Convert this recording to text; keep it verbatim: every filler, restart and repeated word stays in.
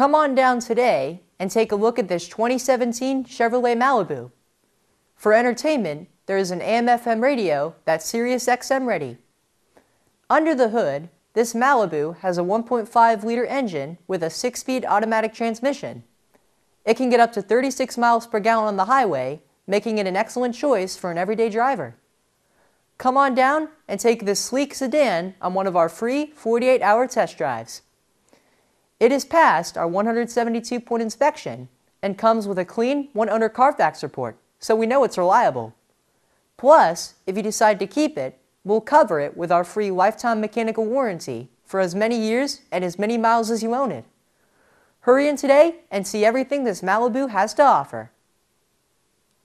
Come on down today and take a look at this twenty seventeen Chevrolet Malibu. For entertainment, there is an A M F M radio that's Sirius X M ready. Under the hood, this Malibu has a one point five liter engine with a six-speed automatic transmission. It can get up to thirty-six miles per gallon on the highway, making it an excellent choice for an everyday driver. Come on down and take this sleek sedan on one of our free forty-eight hour test drives. It has passed our one hundred seventy-two point inspection and comes with a clean one-owner Carfax report, so we know it's reliable. Plus, if you decide to keep it, we'll cover it with our free lifetime mechanical warranty for as many years and as many miles as you own it. Hurry in today and see everything this Malibu has to offer.